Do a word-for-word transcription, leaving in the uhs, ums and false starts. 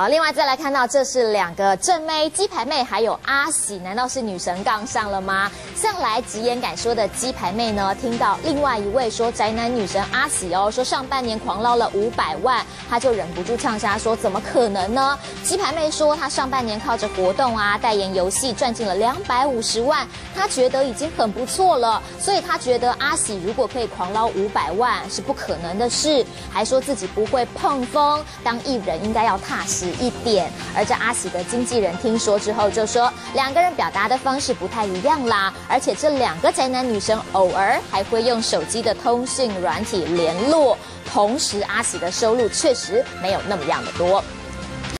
好，另外再来看到，这是两个正妹，鸡排妹还有阿喜，难道是女神杠上了吗？向来直言敢说的鸡排妹呢，听到另外一位说宅男女神阿喜哦，说上半年狂捞了五百万，她就忍不住呛下说：“怎么可能呢？”鸡排妹说，她上半年靠着活动啊、代言游戏赚进了两百五十万，她觉得已经很不错了，所以她觉得阿喜如果可以狂捞五百万是不可能的事，还说自己不会碰风，当艺人应该要踏实一点。而这阿喜的经纪人听说之后就说，两个人表达的方式不太一样啦，而且这两个宅男女生偶尔还会用手机的通讯软体联络，同时阿喜的收入确实没有那么样的多。